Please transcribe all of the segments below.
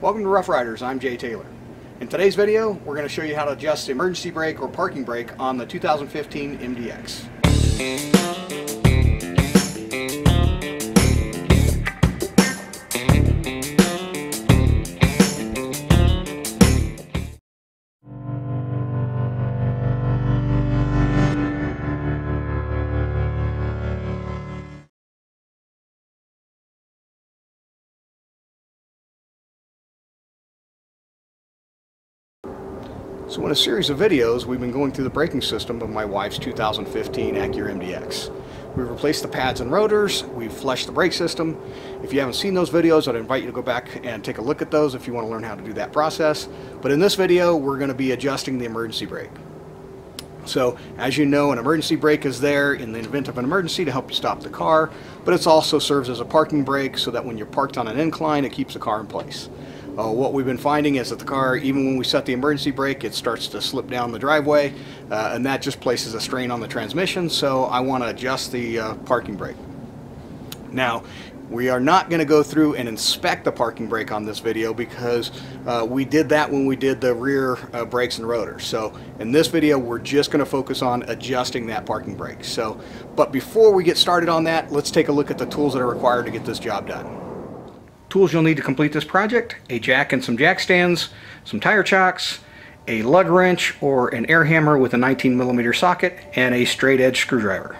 Welcome to Rough Riders, I'm Jay Taylor. In today's video, we're going to show you how to adjust the emergency brake or parking brake on the 2015 MDX. So in a series of videos, we've been going through the braking system of my wife's 2015 Acura MDX. We've replaced the pads and rotors, we've fleshed the brake system. If you haven't seen those videos, I'd invite you to go back and take a look at those if you want to learn how to do that process. But in this video, we're going to be adjusting the emergency brake. So as you know, an emergency brake is there in the event of an emergency to help you stop the car, but it also serves as a parking brake so that when you're parked on an incline, it keeps the car in place. What we've been finding is that the car, even when we set the emergency brake, it starts to slip down the driveway, and that just places a strain on the transmission, so I want to adjust the parking brake. Now, we are not going to go through and inspect the parking brake on this video because we did that when we did the rear brakes and rotors. So in this video, we're just going to focus on adjusting that parking brake. So, but before we get started on that, let's take a look at the tools that are required to get this job done. Tools you'll need to complete this project: a jack and some jack stands, some tire chocks, a lug wrench or an air hammer with a 19mm socket, and a straight edge screwdriver.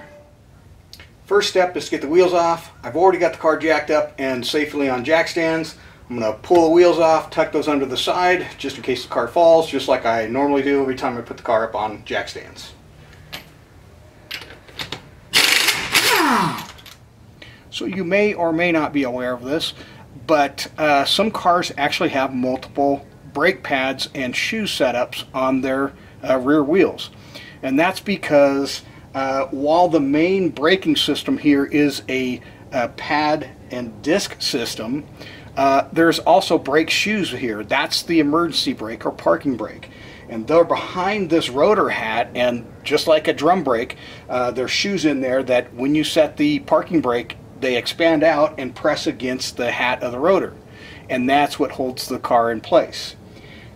First step is to get the wheels off. I've already got the car jacked up and safely on jack stands. I'm going to pull the wheels off, tuck those under the side just in case the car falls, just like I normally do every time I put the car up on jack stands. So you may or may not be aware of this, but some cars actually have multiple brake pads and shoe setups on their rear wheels. And that's because while the main braking system here is a pad and disc system, there's also brake shoes here. That's the emergency brake or parking brake. And they're behind this rotor hat, and just like a drum brake, there's shoes in there that when you set the parking brake, they expand out and press against the hat of the rotor, and that's what holds the car in place.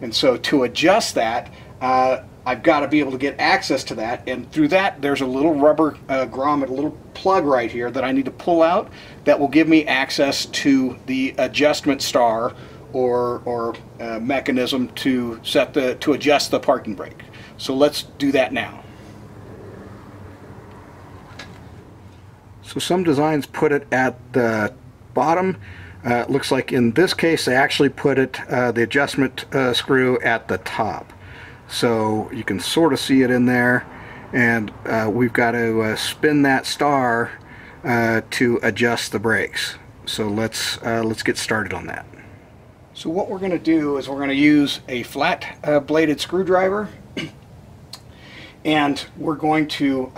And so to adjust that, I've got to be able to get access to that, and through that there's a little rubber grommet, a little plug right here that I need to pull out that will give me access to the adjustment star or mechanism to set the adjust the parking brake. So let's do that now. So some designs put it at the bottom. It looks like in this case they actually put it, the adjustment screw at the top. So you can sort of see it in there, and we've got to spin that star to adjust the brakes. So let's get started on that. So what we're going to do is we're going to use a flat bladed screwdriver, and we're going to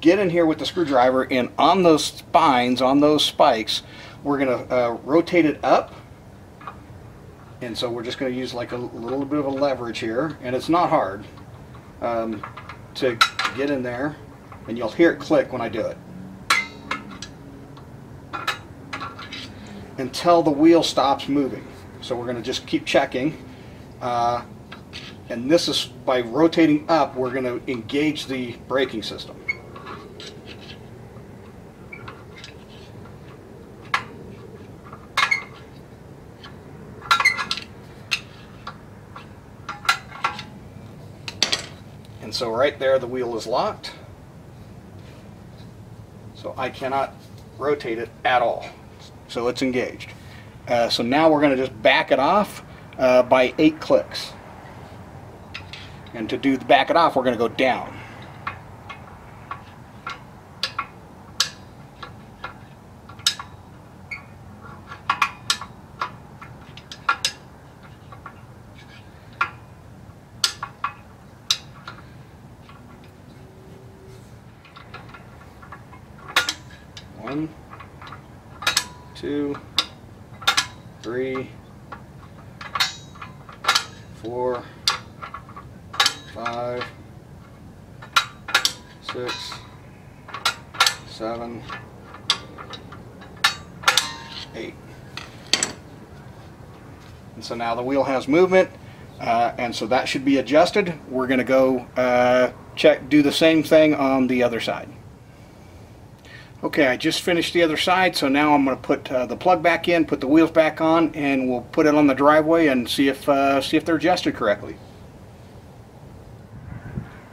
get in here with the screwdriver, and on those spines, on those spikes, we're going to rotate it up. And so we're just going to use like a little bit of a leverage here, and it's not hard to get in there, and you'll hear it click when I do it until the wheel stops moving. So we're going to just keep checking, and this is by rotating up, we're going to engage the braking system. And so right there the wheel is locked, so I cannot rotate it at all, so it's engaged. So now we're going to just back it off by 8 clicks, and to do the back it off we're going to go down. One, two, three, four, five, six, seven, 8. And so now the wheel has movement, and so that should be adjusted. We're going to go do the same thing on the other side. Okay, I just finished the other side, so now I'm going to put the plug back in, put the wheels back on, and we'll put it on the driveway and see if they're adjusted correctly.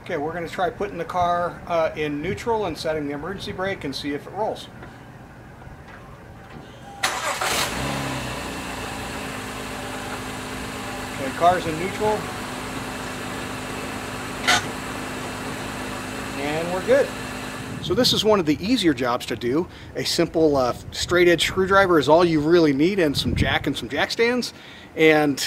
Okay, we're going to try putting the car in neutral and setting the emergency brake and see if it rolls. Okay, car's in neutral. And we're good. So this is one of the easier jobs to do. A simple straight edge screwdriver is all you really need, and some jack stands. And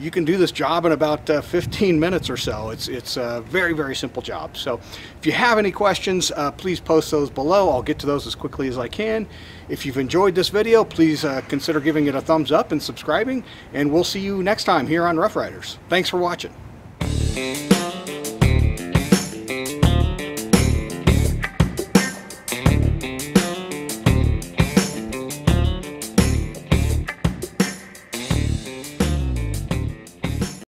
you can do this job in about 15 minutes or so. It's a very, very simple job. So if you have any questions, please post those below. I'll get to those as quickly as I can. If you've enjoyed this video, please consider giving it a thumbs up and subscribing. And we'll see you next time here on Rough Riders. Thanks for watching.